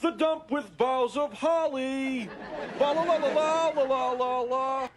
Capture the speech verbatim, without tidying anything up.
the dump with boughs of holly. Ba la la la la la la la.